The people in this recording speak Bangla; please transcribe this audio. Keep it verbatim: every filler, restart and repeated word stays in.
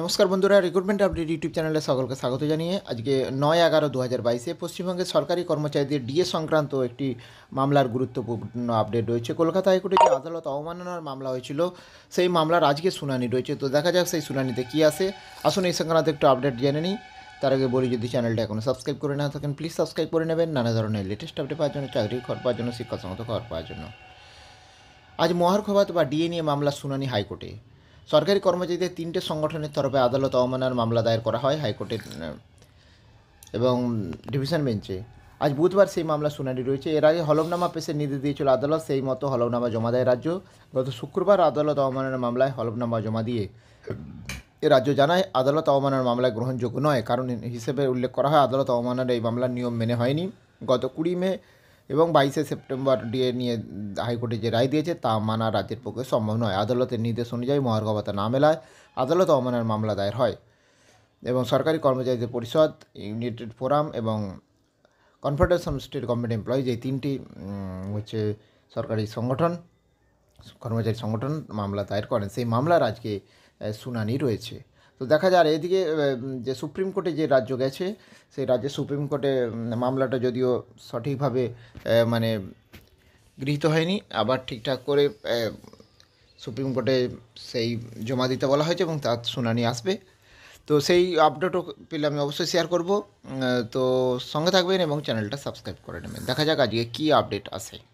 নমস্কার বন্ধুরা, রিক্রুটমেন্ট আপডেট ইউটিউব চ্যানেলে সকলকে স্বাগত জানিয়ে আজকে নয় এগারো দু হাজার বাইশে পশ্চিমবঙ্গের সরকারি কর্মচারীদের ডিএ সংক্রান্ত একটি মামলার গুরুত্বপূর্ণ আপডেট রয়েছে। কলকাতা হাইকোর্টে যে আদালত অবমাননার মামলা হয়েছিল সেই মামলার আজকে শুনানি রয়েছে। তো দেখা যাক সেই শুনানিতে কী আসে। আসুন এই সংক্রান্ত একটু আপডেট জেনে নিই। তার আগে বলি, যদি চ্যানেলটা এখনও সাবস্ক্রাইব করে না থাকেন প্লিজ সাবস্ক্রাইব করে নেবেন, নানা ধরনের লেটেস্ট আপডেট পাওয়ার জন্য, চাকরি খবর পাওয়ার জন্য, শিক্ষা সংক্রান্ত খবর পাওয়ার জন্য। আজ মহার্ঘভাত বা ডিএ নিয়ে মামলা শুনানি হাইকোর্টে। সরকারি কর্মচারীদের তিনটে সংগঠনের তরফে আদালত অবমাননার মামলা দায়ের করা হয় হাইকোর্টের এবং ডিভিশন বেঞ্চে। আজ বুধবার সেই মামলা শুনানি রয়েছে। এর আগে হলফনামা পেশের নির্দেশ দিয়েছিল আদালত, সেই মতো হলফনামা জমা দেয় রাজ্য। গত শুক্রবার আদালত অবমাননার মামলায় হলফনামা জমা দিয়ে এ রাজ্য জানায় আদালত অবমাননার মামলায় গ্রহণযোগ্য নয়। কারণ হিসেবে উল্লেখ করা হয় আদালত অবমাননার এই মামলার নিয়ম মেনে হয়নি। গত কুড়ি মে এবং বাইশে সেপ্টেম্বর ডিএ নিয়ে হাইকোর্টে যে রায় দিয়েছে তা মানা রাজ্যের পক্ষে সম্ভব নয়। আদালতের নির্দেশ অনুযায়ী মহার্ঘ ভাতা না মেলায় আদালত অবমাননার মামলা দায়ের হয় এবং সরকারি কর্মচারীদের পরিষদ, ইউনাইটেড ফোরাম এবং কনফেডারেশন স্টেট গভর্নমেন্ট এমপ্লয়িজ, এই তিনটি হচ্ছে সরকারি সংগঠন, কর্মচারী সংগঠন মামলা দায়ের করেন। সেই মামলার আজকে শুনানি রয়েছে। তো দেখা যায় এদিকে যে সুপ্রিম কোর্টে যে রাজ্য গেছে সেই রাজ্যে সুপ্রিম কোর্টে মামলাটা যদিও সঠিকভাবে মানে গৃহীত হয়নি, আবার ঠিকঠাক করে সুপ্রিম কোর্টে সেই জমা দিতে বলা হয়েছে এবং তার শুনানি আসবে। তো সেই আপডেটও পেলে আমি অবশ্যই শেয়ার করব। তো সঙ্গে থাকবেন এবং চ্যানেলটা সাবস্ক্রাইব করে নেবেন। দেখা যাক আজকে কী আপডেট আসে।